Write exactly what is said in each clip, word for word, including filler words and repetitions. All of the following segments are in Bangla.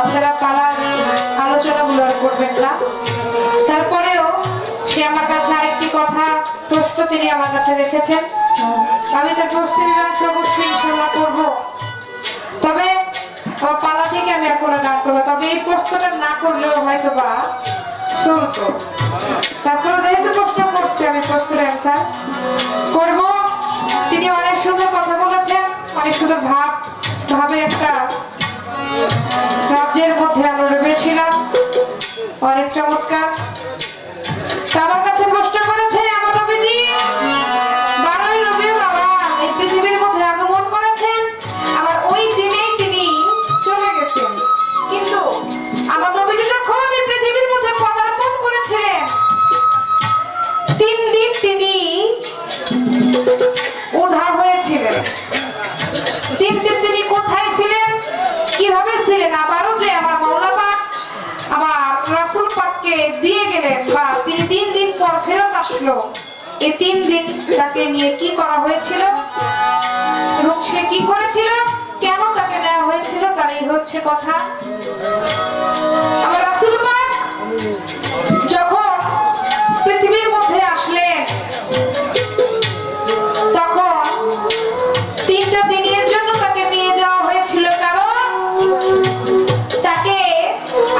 আপনারা পালা আলোচনাগুলো করবেন না। তারপরেও সে আমার কাছে আরেকটি কথা প্রশ্ন তিনি আমার কাছে রেখেছেন, আমি তার প্রশ্নের মীমাংসা অবশ্যই ইনশাআল্লাহ করব। তবে পালা থেকে আমি আর কোনো গান করবো, তবে এই প্রশ্নটা না করলেও হয়তো বা চলত। তারপরেও যেহেতু প্রশ্ন করছি আমি প্রশ্নের অ্যান্সার করব। তিনি অনেক সুন্দর কথা বলেছেন, অনেক সুন্দর ভাব ভাবে একটা রাজ্যের মধ্যে আমরা রয়েছিলাম, অনেক চমৎকার। আমার কাছে প্রশ্ন করেছে আমার নবীজি বারোই রবিউল আওয়াল এই পৃথিবীর মধ্যে আগমন করেছেন, আবার ওই দিনেই তিনি চলে গেছেন। কিন্তু আমার নবীজি যখন এই পৃথিবীর মধ্যে পদার্পণ করেছিলেন, তিন দিন তিনি উধাও হয়েছিলেন। তিন দিন তিনি কোথায় ছিলেন, কিভাবে ছিলেন, আবারও যে আমার মাওলানা পাক আমার রাসূল পাককে দিয়ে গেলেন বা তিনি তিন দিন পর ফেরত আসলো, এই তিন দিন তাকে নিয়ে কি করা হয়েছিল এবং সে কি করেছিল, কেন তাকে নেওয়া হয়েছিল, তার এই হচ্ছে কথা। আমার রাসূল পাক যখন পৃথিবীর মধ্যে আসলেন তখন তিনটা দিনের জন্য তাকে নিয়ে যাওয়া হয়েছিল, কারণ তাকে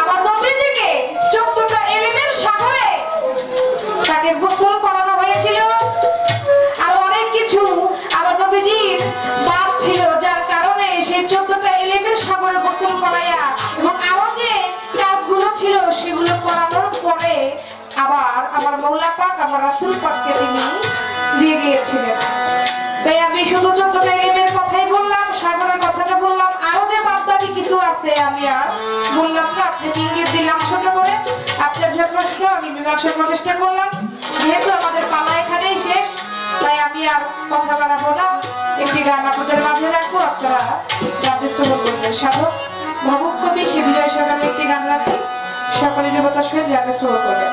আমার নবীজিকে চোদ্দটা এলেমের সাগরে তাকে গোসল করানো হয়েছিল। আর অনেক কিছু আমার নবীজির দাগ ছিল, যার কারণে সেই চোদ্দটা এলেমের সাগরে গোসল করাইয়া এবং আরো যে কাজগুলো ছিল সেগুলো করানোর পরে আবার আমার মওলা পাক আমার রাসূল পাককে তিনি দিয়ে গিয়েছিলেন। তাই আমি শুধু চোদ্দটা এলেমের কথাই বললাম, সাগরের কথাটা বললাম, আরো যে বাদবাকি কিছু আছে আমি আর বললাম না, আপনাকে ইঙ্গিত দিলাম ছোট করে। আপনার যে প্রশ্ন আমি মীমাংসার প্রচেষ্টা করলাম, যেহেতু আমাদের পালা এখানেই শেষ, তাই আমি আর কথা বাড়াবো না। একটি গান আপনাদের মাঝে রাখবো, আপনারা রাজস্ব করবেন। সাধক ভবক কবি সে বিজয় সকালে একটি গান রাখি, সকলের দেবতার সহিত রাজস্ব করবেন।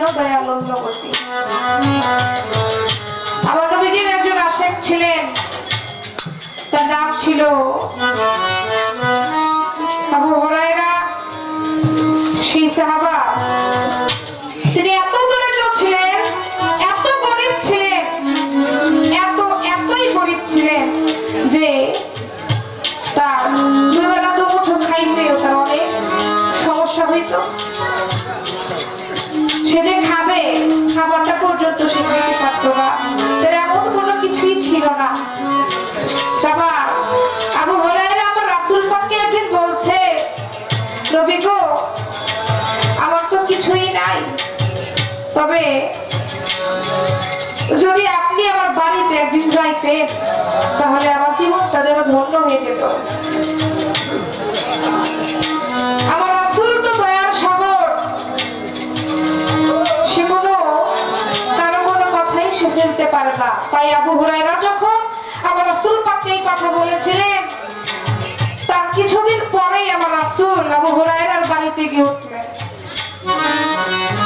কেন দয়ালম্ব গতি। আমার কবিজির একজন আশেক ছিলেন, তার নাম ছিল আবু হুরায়রা। সেই সাহাবা তিনি এত দূরের লোক ছিলেন, এত গরিব ছিলেন, এত এতই গরিব ছিলেন যে তার দুবেলা দুমুঠো খাইতে ওটা অনেক সমস্যা হইত। সে যে খাবে খাবারটা পর্যন্ত সে থেকে পারত না, তার এমন কোনো কিছুই ছিল না। আবু হুরায়রা আমার রাসূল পাককে একদিন বলছে, নবী গো আমার তো কিছুই নাই, তবে যদি আপনি আমার বাড়িতে একদিন যাইতেন তাহলে আমার জীবনটা যেন ধন্য হয়ে যেত। আমার রাসূল তো দয়ার সাগর, সে কোনো কারো কোনো কথাই সে ফেলতে পারে না। তাই আবু হুরায়রা যখন আমার রাসূল পাককে এই কথা বলেছিলেন, তার কিছুদিন পরেই আমার রাসূল আবু হুরায়রার বাড়িতে গিয়ে উঠলেন।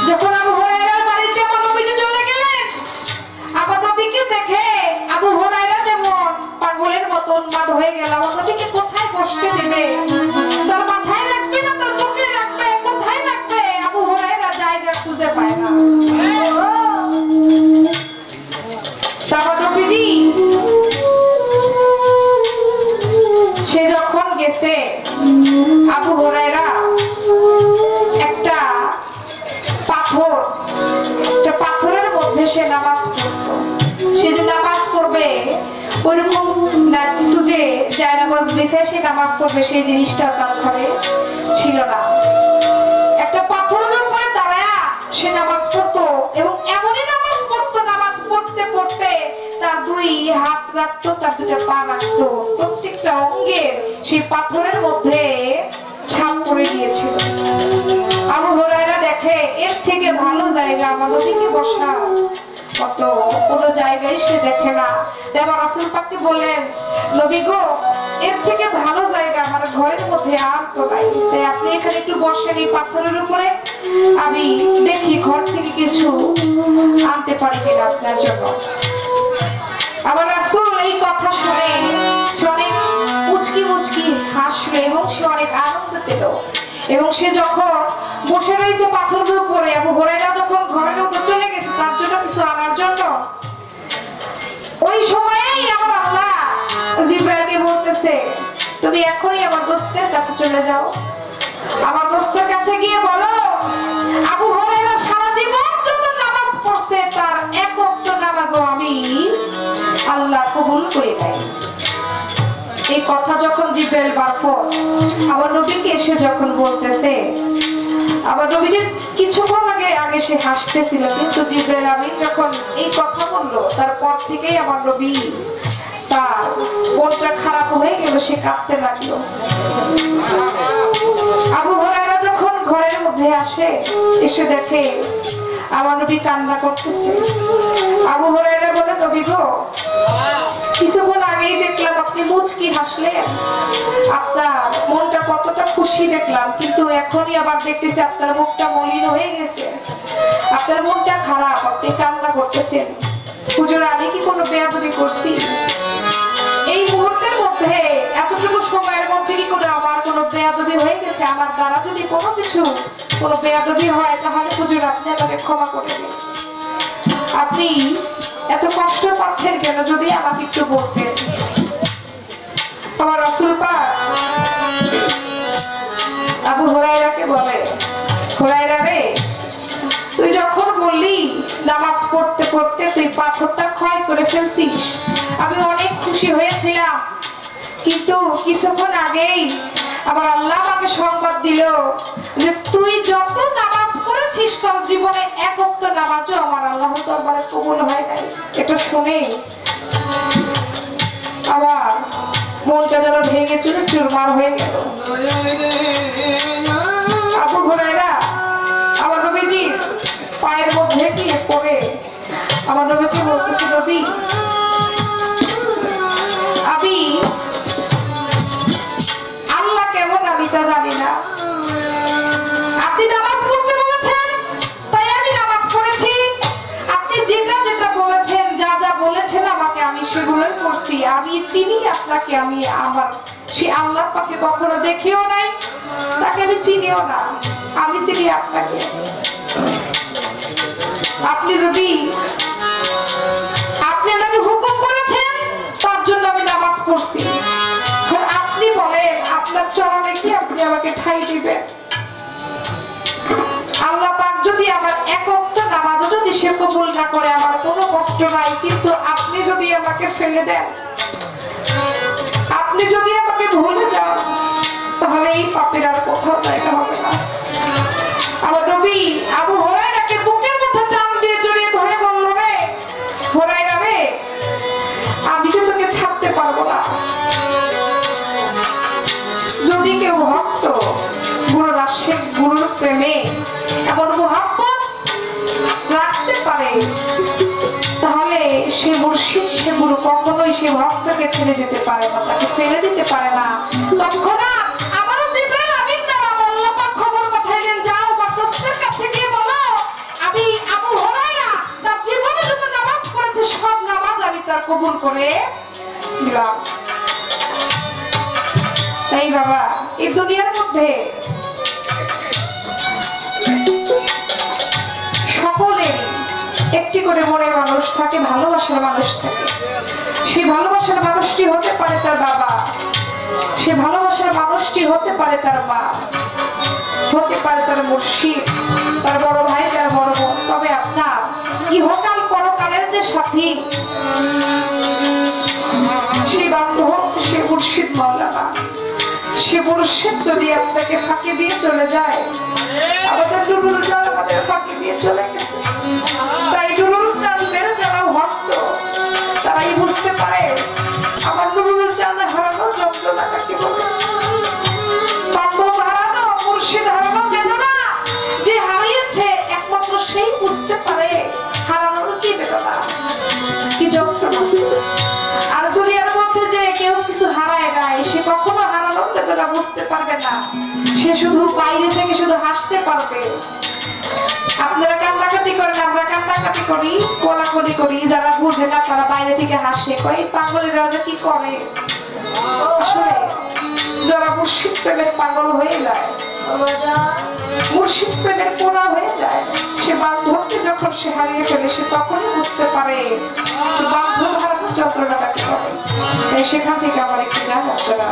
যখন আবু হুরায়রার বাড়িতে আমার নবীজি চলে গেলেন, আমার নবীকে দেখে আবু হুরায়রা যেমন পাগলের মতো উন্মাদ হয়ে গেল। আমার নবীকে কোথায় বসতে দেবে, তার মাথায় রাখবে না তার বুকে রাখবে, কোথায় রাখবে? আবু হুরায়রা জায়গা খুঁজে পায় না। আমার নবীজি সে যখন গেছে, আবু হুরায়রা একটা পাথর একটা পাথরের মধ্যে সে নামাজ পড়ত। সে যে নামাজ পড়বে ওরকম না, কিছু যে যায় নামাজ বিছায় সে নামাজ পড়বে সেই জিনিসটা তার ঘরে ছিল না। একটা পাথরের উপরে দাঁড়ায়া সে নামাজ পড়তো, এবং এমনই নামাজ পড়তো, নামাজ পড়তে পড়তে তার দুই হাত রাখতো, তার দুটা পা রাখতো, প্রত্যেকটা অঙ্গের সেই পাথরের মধ্যে ছাপ করে দিয়েছিল। আবু হুরায়রা দেখে এর থেকে ভালো জায়গা আমার নবীকে বসা কত কোনো জায়গায় সে দেখে না। আমার রাসূল পাককে বললেন, নবী গো এর থেকে ভালো জায়গা আমার ঘরের মধ্যে আর তো নাই, তাই আপনি এখানে একটু বসেন এই পাথরের উপরে, আমি দেখি ঘর থেকে কিছু আনতে পারি কিনা আপনার জন্য। আমার রাসূল এই কথা শুনে অনেক মুচকি মুচকি হাসলো এবং সে অনেক আনন্দ পেল। এবং সে যখন বসে রয়েছে পাথরের উপরে, আবু হুরায়রা যখন ঘরের মধ্যে চলে গেছে তার জন্য কিছু আনার জন্য, ওই সময়েই আমার আল্লাহ জিবরাইলকে বলতেছে, তুমি এখনই আমার দোস্তের কাছে চলে যাও, আমার দোস্তের কাছে গিয়ে বলো আবু হুরায়রা সারা জীবন যত নামাজ পড়ছে তার এক ওয়াক্ত নামাজও আমি আল্লাহ কবুল করে নাই। এই কথা যখন জিবরাইল বারবার আমার নবীকে এসে যখন বলতেছে, আমার নবীজি কিছুক্ষণ আগে আগে সে হাসতেছিল, কিন্তু জিবরাইল আমিন যখন এই কথা বললো তারপর থেকেই আমার নবী তার মনটা খারাপ হয়ে গেল, সে কাঁদতে লাগলো। আবু হুরায়রা যখন ঘরের মধ্যে আসে, এসে দেখে আমার নবী কান্না করতেছে। আবু হুরায়রা বলে, নবী গো কিছুক্ষণ আগেই দেখলাম আপনি মুচকি হাসলেন, আপনার মনটা কতটা খুশি দেখলাম, কিন্তু এখনই আবার দেখতেছি আপনার মুখটা মলিন হয়ে গেছে, আপনার মনটা খারাপ, আপনি কান্না করতেছেন। হুজুর আমি কি কোনো বেয়াদবি করছি? এই মুহূর্তের মধ্যে এতটুকু সময়ের মধ্যে কি কোনো আমার কোনো বেয়াদবি হয়ে গেছে? আমার দ্বারা যদি কোনো কিছু কোনো বেয়াদবি হয় তাহলে হুজুর আপনি আমাকে ক্ষমা করে দিন। আপনি এত কষ্ট পাচ্ছেন কেন, যদি আমাকে একটু বলতেন। আমার রাসূল পাক আবু হুরায়রাকে বলে, হুরায়রা রে তুই যখন বললি নামাজ পড়তে পড়তে তুই পাথরটা ক্ষয় করে ফেলছিস, আমি অনেক খুশি হয়েছিলাম, কিন্তু কিছুক্ষণ আগেই আবার আল্লাহ আমাকে সংবাদ দিল যে তুই যত নামাজ পড়েছিস তোর জীবনে এক ওয়াক্ত নামাজও আমার আল্লাহর দরবারে কবুল হয় নাই। এটা শুনে আবার মনটা যেন ভেঙে চুরে চুরমার হয়ে গেল। আবু হুরায়রা আমার নবীজি পায়ের মধ্যে গিয়ে পড়ে আমার নবীকে বলতেছে, নবী আমি আল্লাহ কেমন আমি তা জানি না, আপনি নামাজ পড়তে বলেছেন তাই আমি নামাজ चरणे की ठाई दिबेन आल्लाह पाक यदि आमार एकटा नामाज यदि से कबूल ना करे आमार कोनो कष्ट নাই কিন্তু আপনি যদি আমাকে ফেলে দেন আপনি যদি আমাকে ভুলে যান তাহলে এই পাপের আর কোথাও জায়গা হবে না। আমার নবী আবু হুরায়রাকে বুকের মধ্যে টান দিয়ে জড়িয়ে ধরে বলল, রে হুরায়রা রে আমি তো তোকে ছাড়তে পারবো না। যদি কেউ ভক্ত গুরুদাস শেখ গুরুর প্রেমে এমন মহাব্বত রাখতে পারে তাহলে সে মুর্শিদ সে গুরু কখনোই সে ভক্তকে ছেড়ে যেতে পারে না, তাকে ফেলে দিতে পারে না। তৎক্ষণাৎ আবারও দিবেন আমি তারা বলল পা খবর পাঠাইলেন, যাও বা সত্যের কাছে গিয়ে বলো আমি আবু হুরায়রা তার জীবনে যত নামাজ পড়েছে সব নামাজ আমি তার কবুল করে দিলাম। এই বাবা এই দুনিয়ার মধ্যে সকলে একটি করে মনের মানুষ থাকে, ভালোবাসার মানুষ থাকে। সেই ভালোবাসার মানুষটি হতে পারে তার বাবা, সে ভালোবাসার মানুষটি হতে পারে তার মা, হতে পারে তার মুর্শিদ, তার বড় ভাই, তার বড় বোন। তবে আপনার ইহকাল পরকালের যে সাথী সেই বান্ধব সে মুর্শিদ মাওলানা। সে মুর্শিদ যদি আপনাকে ফাঁকি দিয়ে চলে যায়, আমাদের নুরুল জান আমাদের ফাঁকি দিয়ে চলে গেছে। তাই নুরুল জানদের যারা ভক্ত তারাই বুঝতে পারে আমার নুরুল জান হারানো যন্ত্রণা কাকে বলে, বান্ধব হারানো, মুর্শিদ হারানো বেদনা। যে হারিয়েছে একমাত্র সেই বুঝতে পারে হারানোর কি বেদনা, কি যন্ত্রণা। আর দুনিয়ার মধ্যে যে কেউ কিছু হারায় নাই সে কখনো বেদনা বুঝতে পারবে না, সে শুধু বাইরে থেকে শুধু হাসতে পারবে। আপনারা কান্নাকাটি করেন, আমরা কান্নাকাটি করি, কোলাকুলি করি, যারা বুঝে না তারা বাইরে থেকে হাসে, কয় পাগলের রাজা কি করে। আসলে যারা মুর্শিদ প্রেমের পাগল হয়ে যায়, মুর্শিদ প্রেমের পোড়া হয়ে যায়, সে বান্ধবকে যখন সে হারিয়ে ফেলে সে তখনই বুঝতে পারে বান্ধব হারানোর যন্ত্রণাটাকে করে। সেখান থেকে আমার একটি গান আপনারা